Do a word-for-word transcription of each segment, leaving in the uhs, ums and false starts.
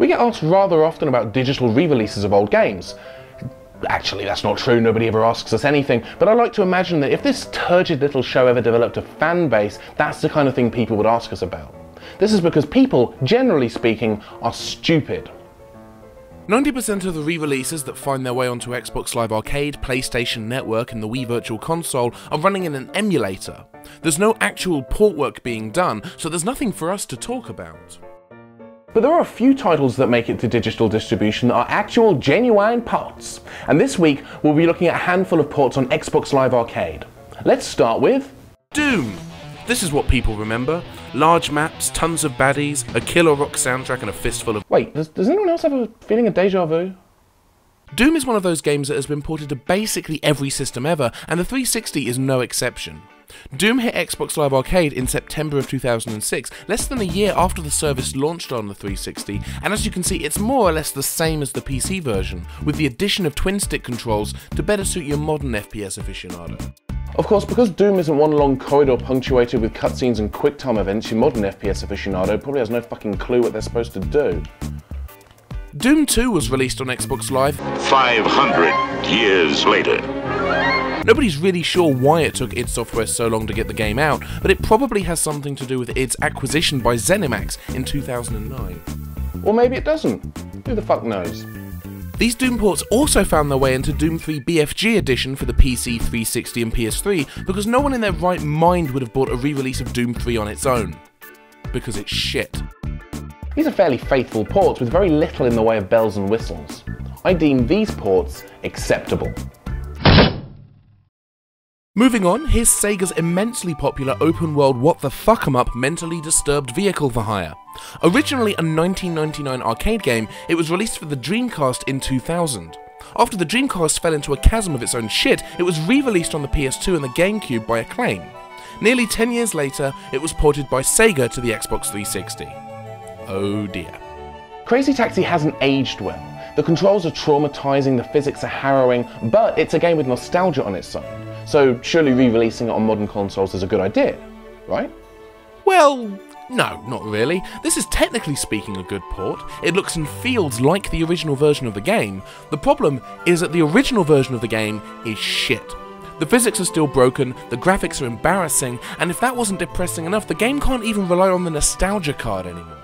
We get asked rather often about digital re-releases of old games. Actually, that's not true, nobody ever asks us anything, but I like to imagine that if this turgid little show ever developed a fan base, that's the kind of thing people would ask us about. This is because people, generally speaking, are stupid. ninety percent of the re-releases that find their way onto Xbox Live Arcade, PlayStation Network and the Wii Virtual Console are running in an emulator. There's no actual port work being done, so there's nothing for us to talk about. But there are a few titles that make it to digital distribution that are actual, genuine ports. And this week, we'll be looking at a handful of ports on Xbox Live Arcade. Let's start with Doom! This is what people remember. Large maps, tons of baddies, a killer rock soundtrack and a fistful of... Wait, does, does anyone else have a feeling of deja vu? Doom is one of those games that has been ported to basically every system ever, and the three sixty is no exception. Doom hit Xbox Live Arcade in September of two thousand six, less than a year after the service launched on the three sixty, and as you can see it's more or less the same as the P C version, with the addition of twin-stick controls to better suit your modern F P S aficionado. Of course, because Doom isn't one long corridor punctuated with cutscenes and quick-time events, your modern F P S aficionado probably has no fucking clue what they're supposed to do. Doom two was released on Xbox Live five hundred years later. Nobody's really sure why it took id Software so long to get the game out, but it probably has something to do with id's acquisition by ZeniMax in two thousand nine. Or maybe it doesn't. Who the fuck knows? These Doom ports also found their way into Doom three B F G Edition for the P C, three sixty and P S three, because no one in their right mind would have bought a re-release of Doom three on its own. Because it's shit. These are fairly faithful ports with very little in the way of bells and whistles. I deem these ports acceptable. Moving on, here's Sega's immensely popular open-world what-the-fuck-em-up mentally disturbed vehicle for hire. Originally a nineteen ninety-nine arcade game, it was released for the Dreamcast in two thousand. After the Dreamcast fell into a chasm of its own shit, it was re-released on the P S two and the GameCube by Acclaim. Nearly ten years later, it was ported by Sega to the Xbox three sixty. Oh dear. Crazy Taxi hasn't aged well. The controls are traumatizing, the physics are harrowing, but it's a game with nostalgia on its side. So surely re-releasing it on modern consoles is a good idea, right? Well, no, not really. This is technically speaking a good port. It looks and feels like the original version of the game. The problem is that the original version of the game is shit. The physics are still broken, the graphics are embarrassing, and if that wasn't depressing enough, the game can't even rely on the nostalgia card anymore.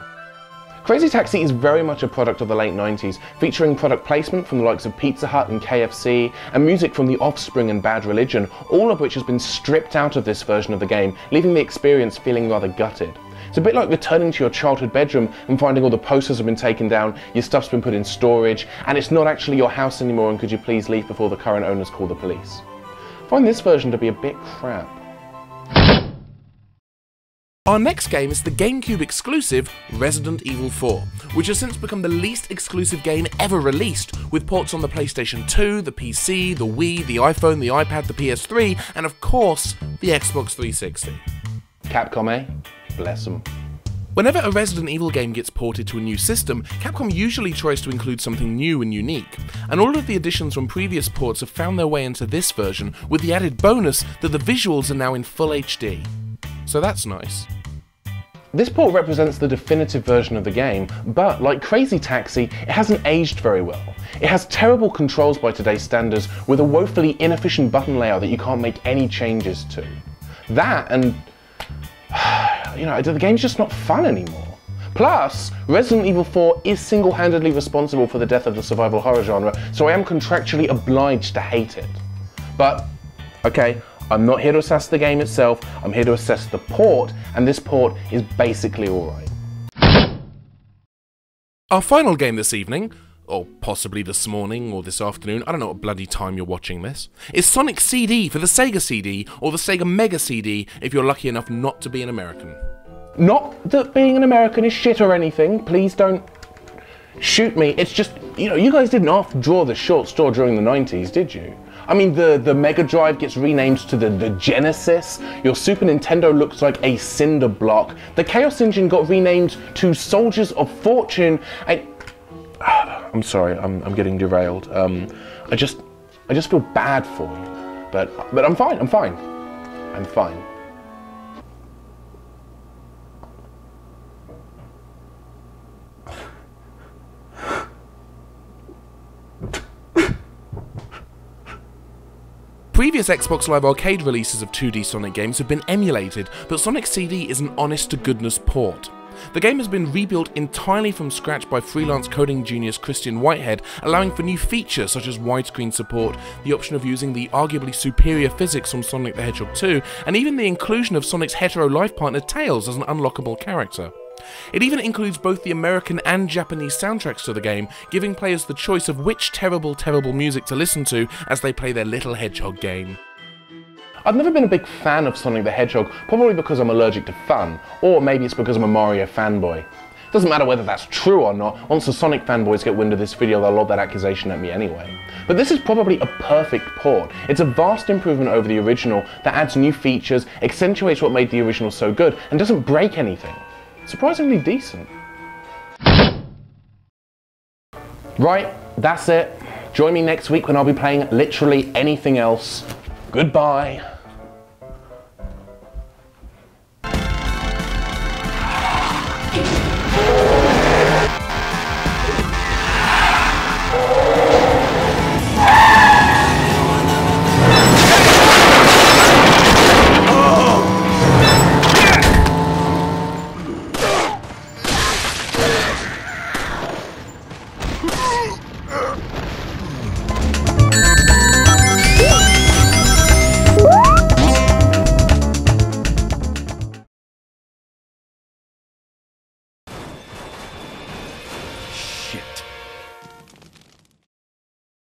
Crazy Taxi is very much a product of the late nineties, featuring product placement from the likes of Pizza Hut and K F C, and music from The Offspring and Bad Religion, all of which has been stripped out of this version of the game, leaving the experience feeling rather gutted. It's a bit like returning to your childhood bedroom and finding all the posters have been taken down, your stuff's been put in storage, and it's not actually your house anymore, and could you please leave before the current owners call the police. I find this version to be a bit crap. Our next game is the GameCube exclusive Resident Evil four, which has since become the least exclusive game ever released, with ports on the PlayStation two, the P C, the Wii, the iPhone, the iPad, the P S three, and of course, the Xbox three sixty. Capcom, eh? Bless them. Whenever a Resident Evil game gets ported to a new system, Capcom usually tries to include something new and unique, and all of the additions from previous ports have found their way into this version, with the added bonus that the visuals are now in full H D. So that's nice. This port represents the definitive version of the game, but like Crazy Taxi, it hasn't aged very well. It has terrible controls by today's standards, with a woefully inefficient button layout that you can't make any changes to. That and, you know, the game's just not fun anymore. Plus, Resident Evil four is single-handedly responsible for the death of the survival horror genre, so I am contractually obliged to hate it. But, okay, I'm not here to assess the game itself, I'm here to assess the port, and this port is basically alright. Our final game this evening, or possibly this morning or this afternoon, I don't know what bloody time you're watching this, is Sonic C D for the Sega C D, or the Sega Mega C D if you're lucky enough not to be an American. Not that being an American is shit or anything, please don't shoot me, it's just, you know, you guys didn't half draw the short straw during the nineties, did you? I mean, the, the Mega Drive gets renamed to the, the Genesis, your Super Nintendo looks like a cinder block, the Chaos Engine got renamed to Soldiers of Fortune, I... I'm sorry, I'm, I'm getting derailed. Um, I just I just feel bad for you, but, but I'm fine, I'm fine, I'm fine. Previous Xbox Live Arcade releases of two D Sonic games have been emulated, but Sonic C D is an honest-to-goodness port. The game has been rebuilt entirely from scratch by freelance coding genius Christian Whitehead, allowing for new features such as widescreen support, the option of using the arguably superior physics from Sonic the Hedgehog two, and even the inclusion of Sonic's hetero life partner Tails as an unlockable character. It even includes both the American and Japanese soundtracks to the game, giving players the choice of which terrible, terrible music to listen to as they play their little hedgehog game. I've never been a big fan of Sonic the Hedgehog, probably because I'm allergic to fun, or maybe it's because I'm a Mario fanboy. It doesn't matter whether that's true or not, once the Sonic fanboys get wind of this video they'll lob that accusation at me anyway. But this is probably a perfect port. It's a vast improvement over the original that adds new features, accentuates what made the original so good, and doesn't break anything. Surprisingly decent. Right, that's it. Join me next week when I'll be playing literally anything else. Goodbye. Shit.